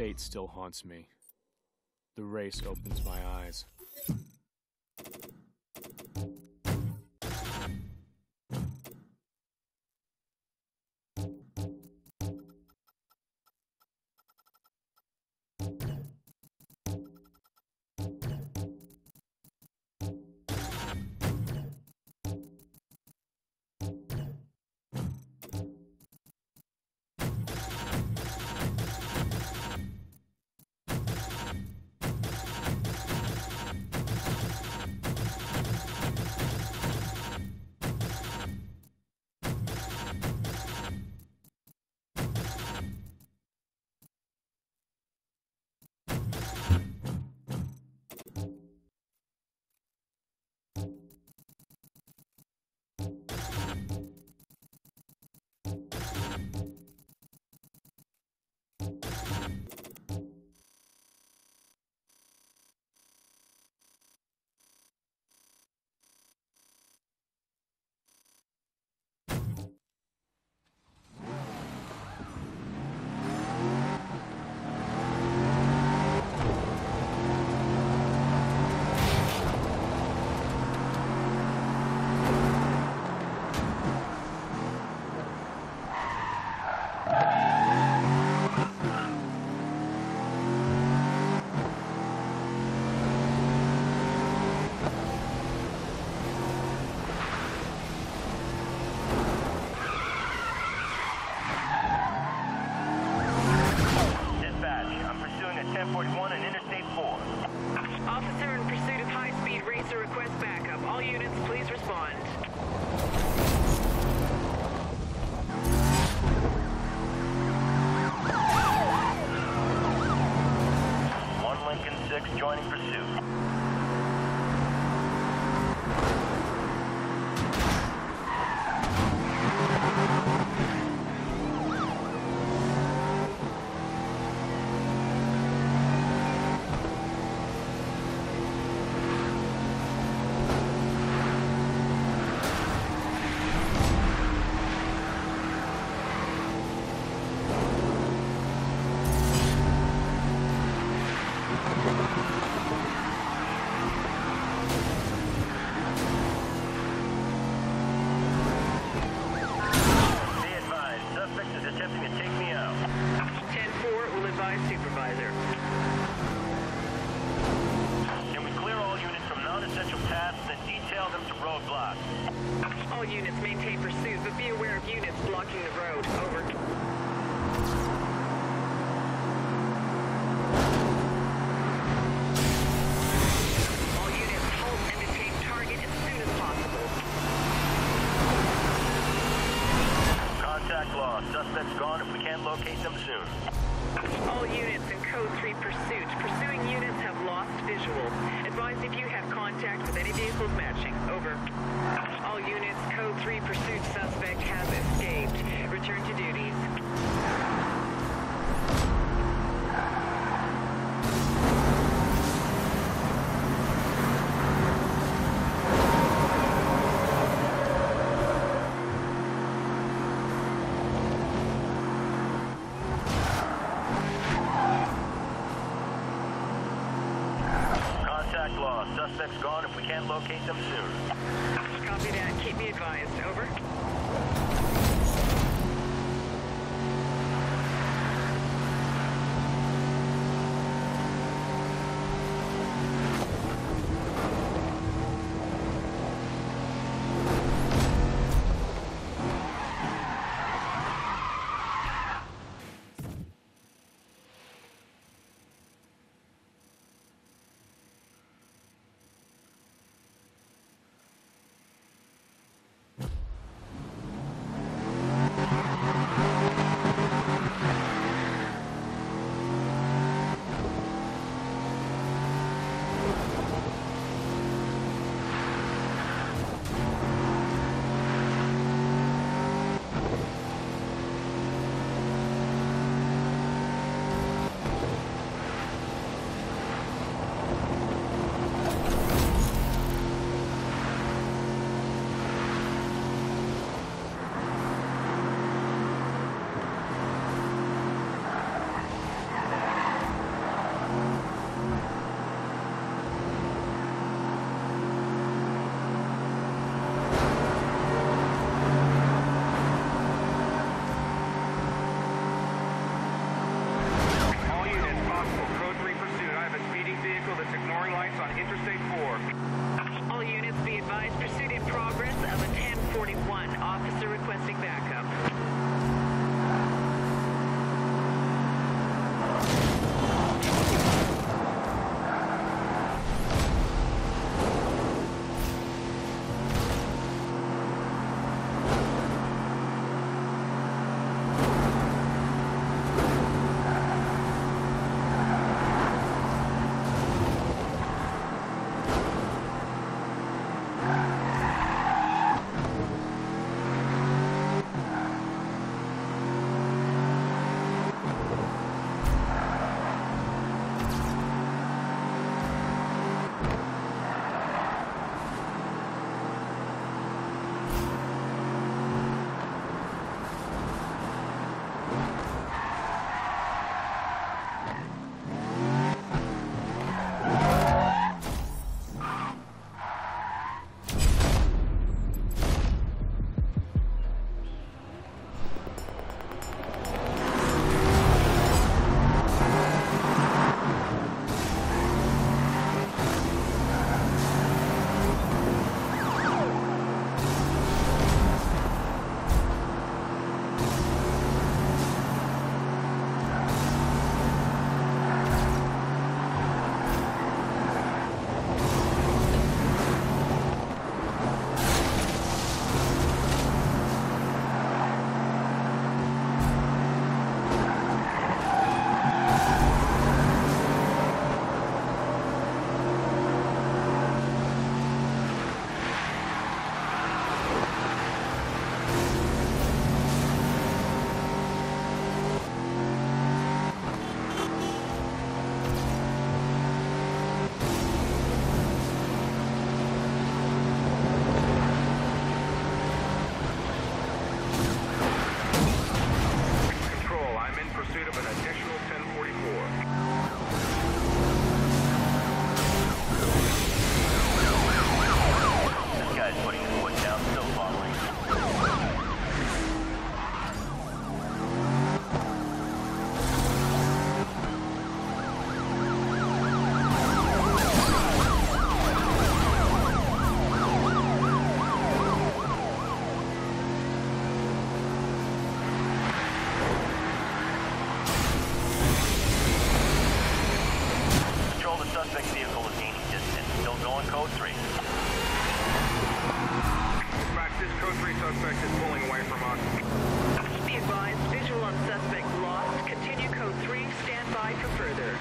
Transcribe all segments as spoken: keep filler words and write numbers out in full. fate still haunts me. The race opens my eyes. Suspects gone. If we can't locate them soon. Copy that. Keep me advised. Over. is pulling away from us. Be advised, visual on suspect lost. Continue code three, stand by for further.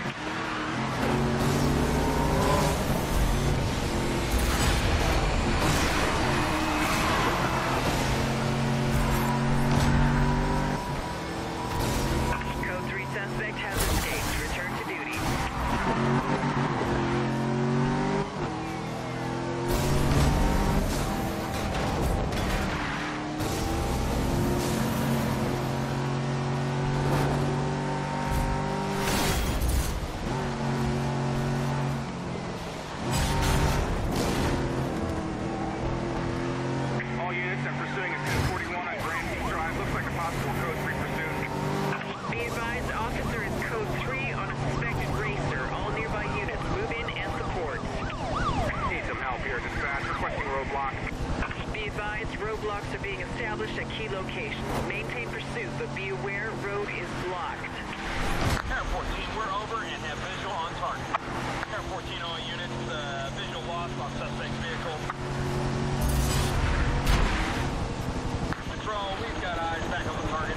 Roadblocks are being established at key locations. Maintain pursuit, but be aware, road is blocked. Air fourteen, we're over and have visual on target. Air fourteen, all units, uh, visual loss on suspect vehicle. Patrol, we've got eyes back on the target.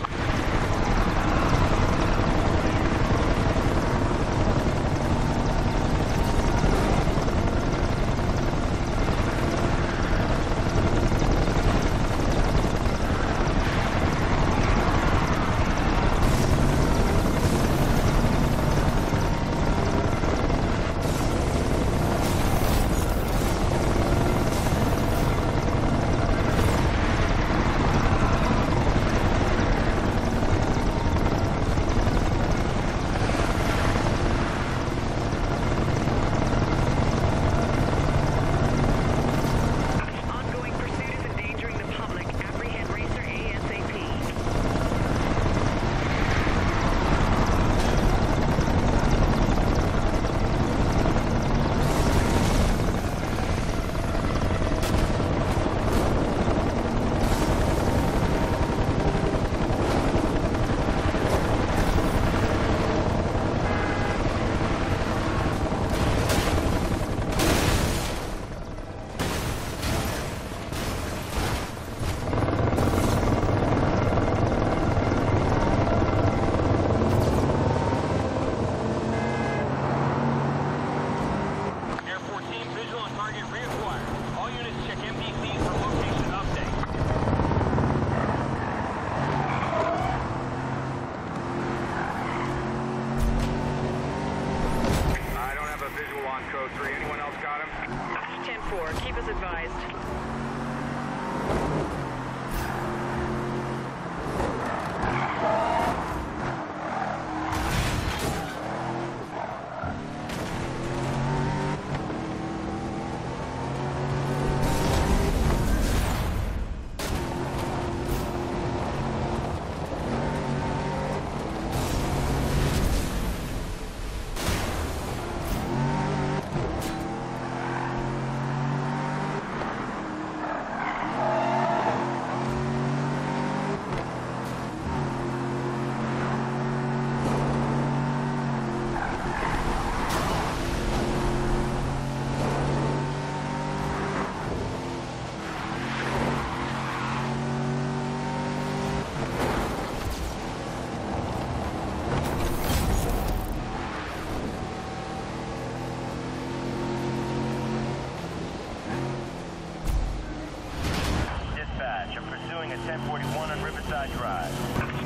ten forty-one on Riverside Drive.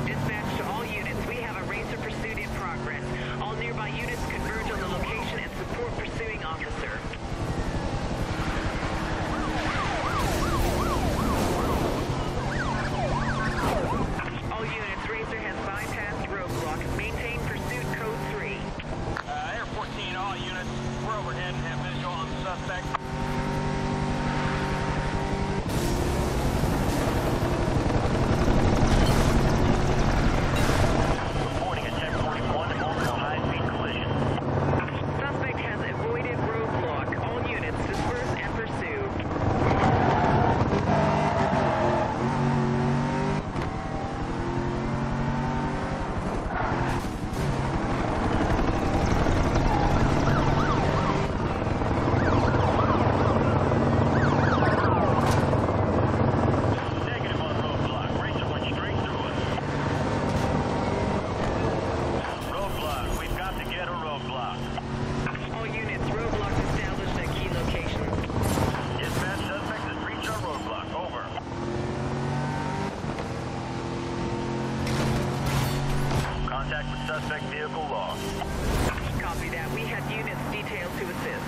Dispatch to all units. We have a racer pursuit in progress. All nearby units converge on the location and support pursuing officer. All units, racer has bypassed roadblock. Maintain pursuit code three. Uh, Air fourteen, all units, we're overhead and have visual on the suspect. Collision. Suspect has avoided roadblock. Suspect vehicle lost. Copy that. We have units detailed to assist.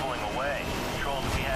Pulling away. Controls, we have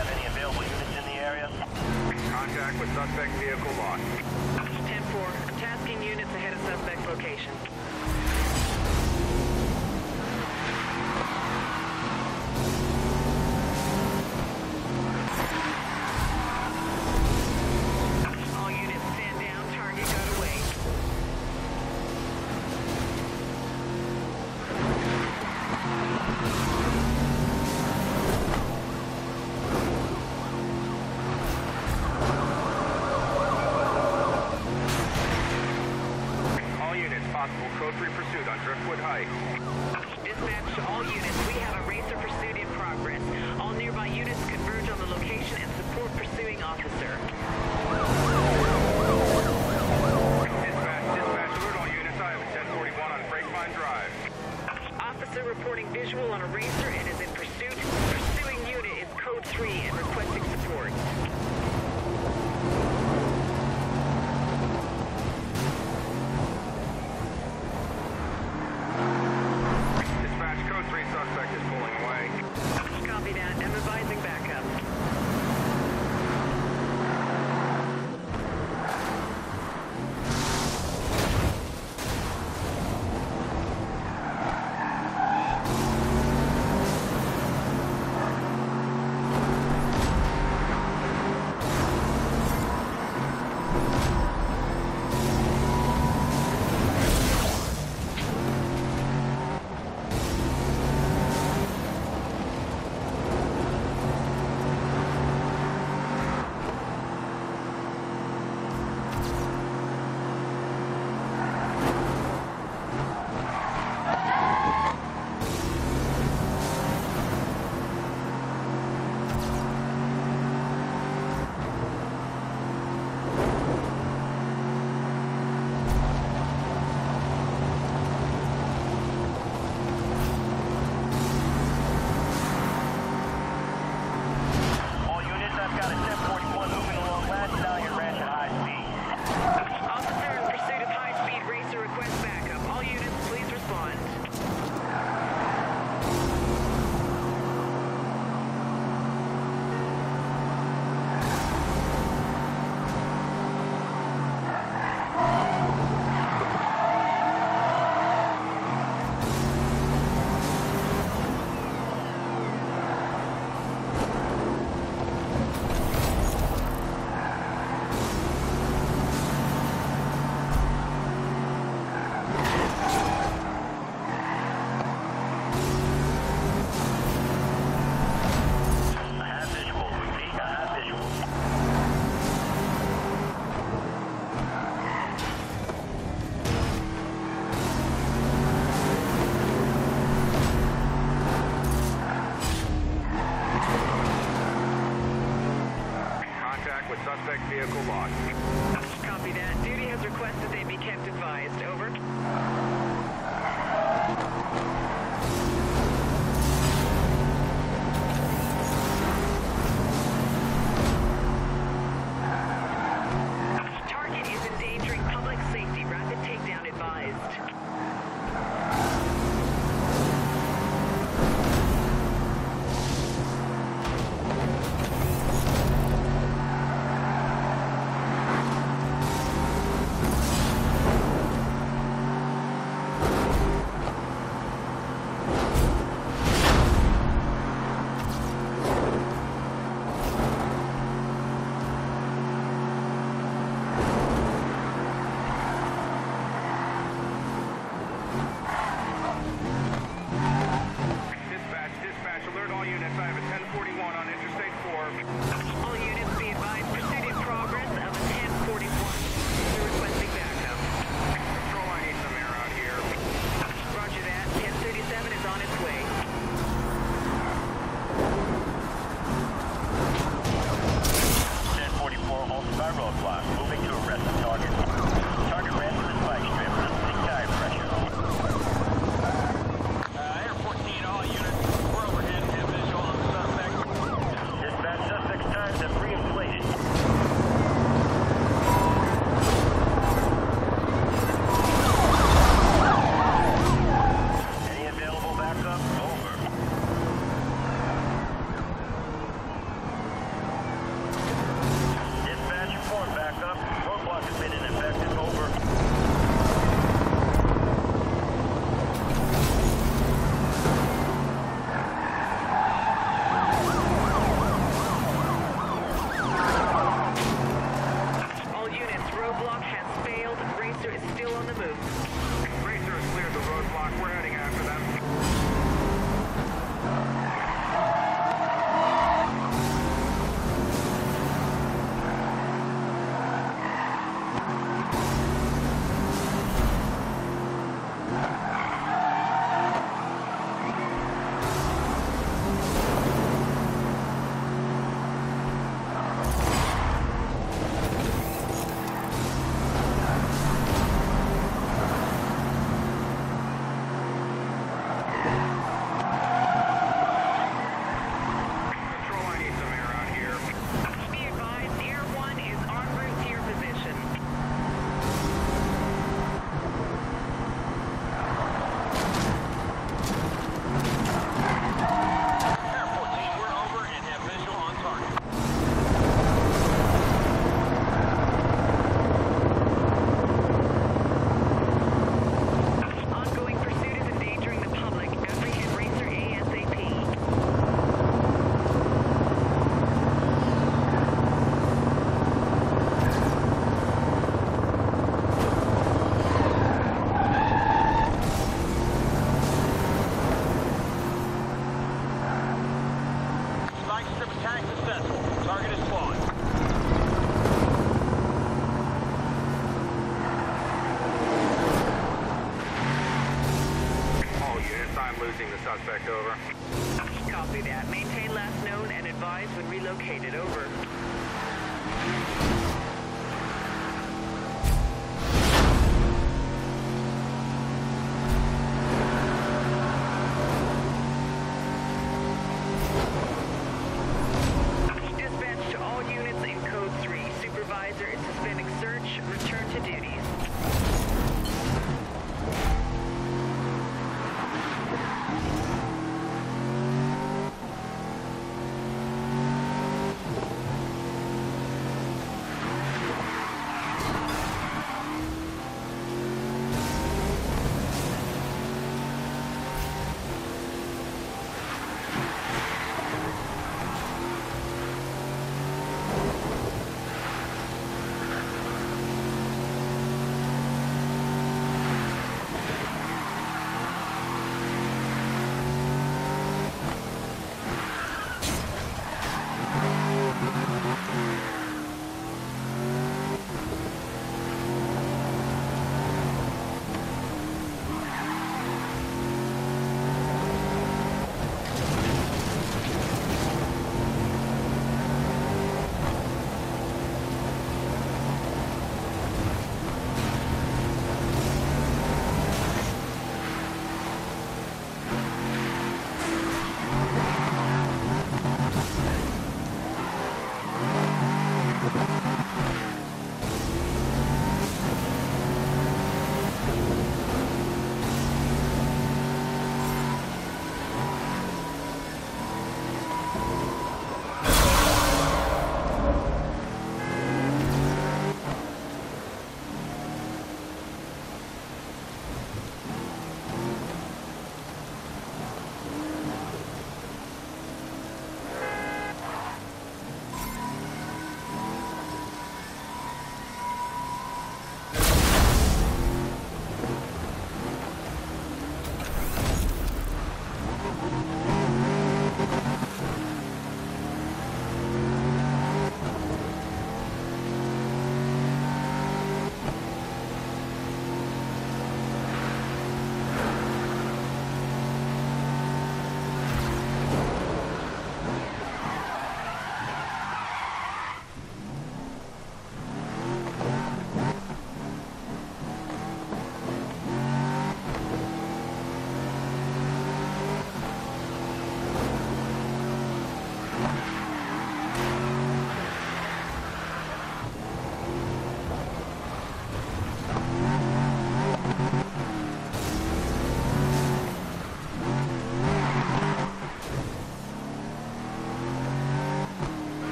possible, code three pursuit on Driftwood Heights. Dispatch to all units, we have a racer pursuit in progress. All nearby units converge on the location and support pursuing officer. Dispatch, dispatch, alert all units, I have a ten forty-one on Grapevine Drive. Officer reporting visual on a racer and is in pursuit. Pursuing unit is code three and requesting support. Vehicle lost. Copy that. Duty has requested they be kept advised. Over. Tracing the suspect, over. Copy that. Maintain last known and advise when relocated, over.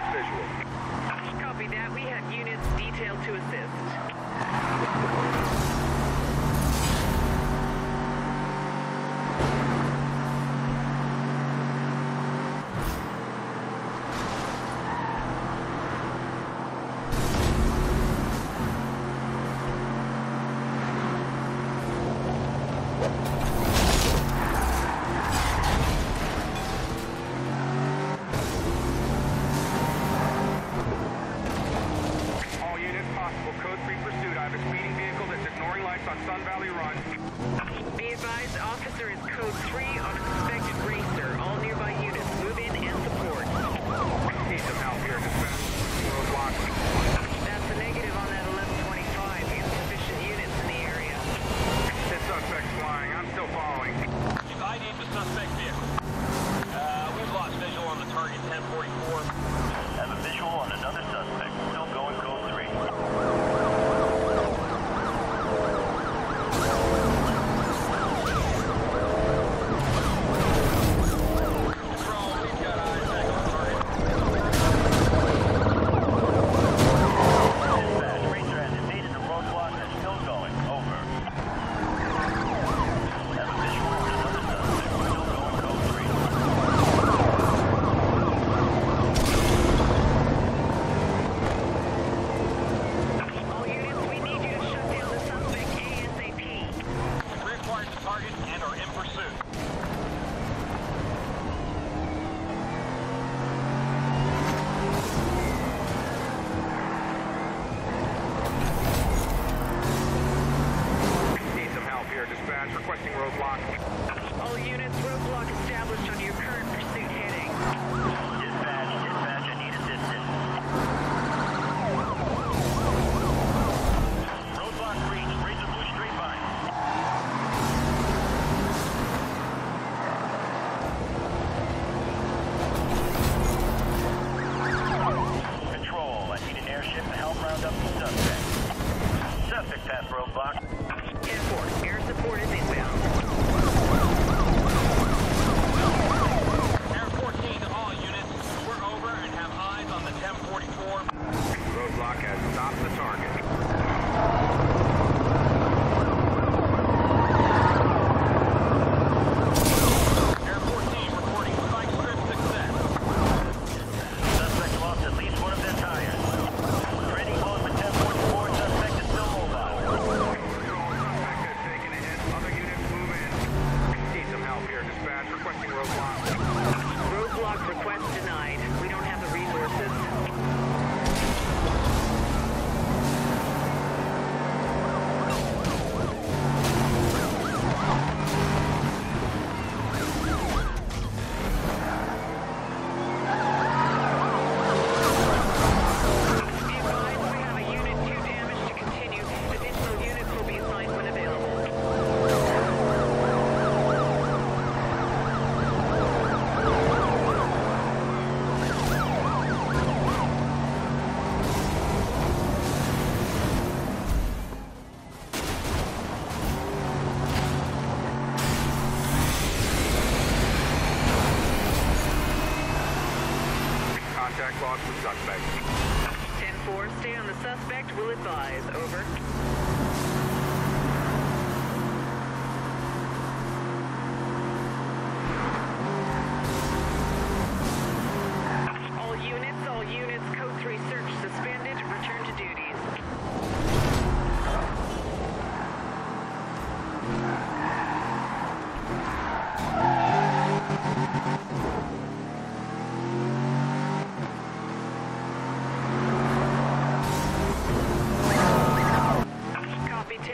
lost visual. Copy that. We have units detailed to assist.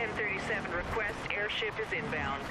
ten thirty-seven request airship is inbound.